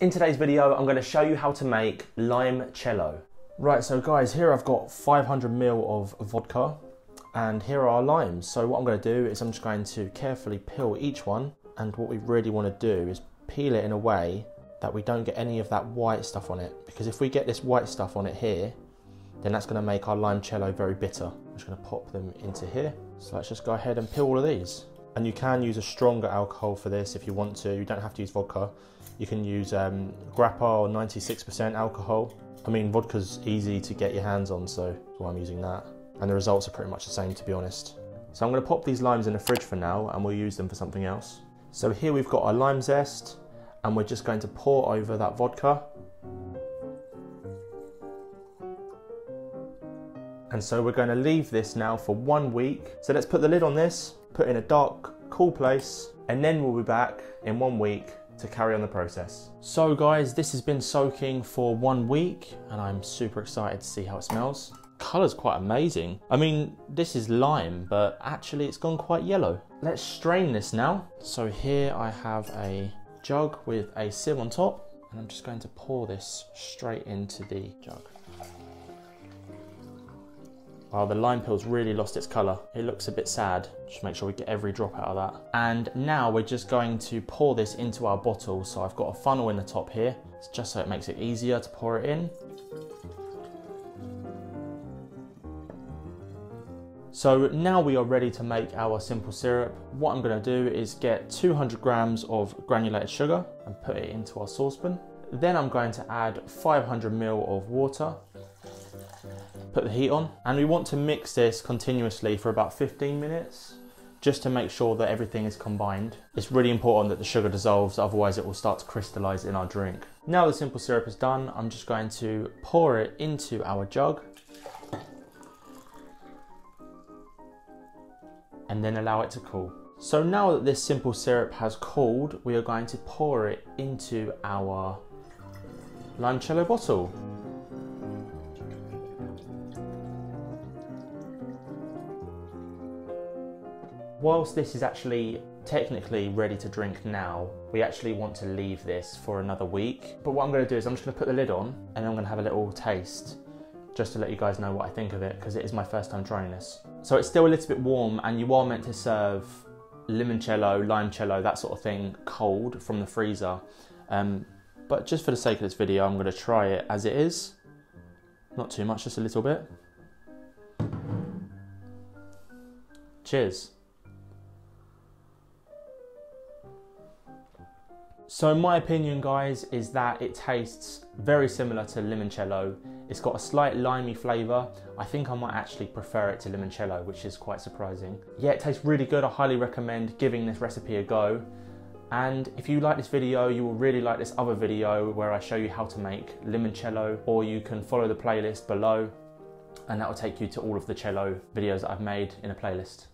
In today's video, I'm going to show you how to make limoncello. Right, so guys, here I've got 500 ml of vodka and here are limes. So what I'm going to do is I'm just going to carefully peel each one, and what we really want to do is peel it in a way that we don't get any of that white stuff on it, because if we get this white stuff on it here, then that's going to make our limoncello very bitter. I'm just going to pop them into here. So let's just go ahead and peel all of these. And you can use a stronger alcohol for this if you want to. You don't have to use vodka. You can use Grappa or 96% alcohol. I mean, vodka's easy to get your hands on, so that's why I'm using that. And the results are pretty much the same, to be honest. So I'm going to pop these limes in the fridge for now, and we'll use them for something else. So here we've got our lime zest, and we're just going to pour over that vodka. And so we're going to leave this now for 1 week. So let's put the lid on this, put it in a dark, cool place, and then we'll be back in 1 week to carry on the process. So guys, this has been soaking for 1 week, and I'm super excited to see how it smells. Color's quite amazing. I mean, this is lime, but actually it's gone quite yellow. Let's strain this now. So here I have a jug with a sieve on top, and I'm just going to pour this straight into the jug. Oh, the lime peel's really lost its colour. It looks a bit sad. Just make sure we get every drop out of that. And now we're just going to pour this into our bottle. So I've got a funnel in the top here. It's just so it makes it easier to pour it in. So now we are ready to make our simple syrup. What I'm going to do is get 200 grams of granulated sugar and put it into our saucepan. Then I'm going to add 500 ml of water. Put the heat on, and we want to mix this continuously for about 15 minutes just to make sure that everything is combined. It's really important that the sugar dissolves, otherwise it will start to crystallize in our drink. Now the simple syrup is done, I'm just going to pour it into our jug and then allow it to cool. So now that this simple syrup has cooled, we are going to pour it into our limoncello bottle. Whilst this is actually technically ready to drink now, we actually want to leave this for another week. But what I'm going to do is I'm just going to put the lid on, and I'm going to have a little taste just to let you guys know what I think of it, because it is my first time trying this. So it's still a little bit warm, and you are meant to serve limoncello, limoncello, that sort of thing cold from the freezer. But just for the sake of this video, I'm going to try it as it is. Not too much, just a little bit. Cheers. So my opinion, guys, is that it tastes very similar to limoncello. It's got a slight limey flavour. I think I might actually prefer it to limoncello, which is quite surprising. Yeah, it tastes really good. I highly recommend giving this recipe a go. And if you like this video, you will really like this other video where I show you how to make limoncello, or you can follow the playlist below, and that will take you to all of the cello videos that I've made in a playlist.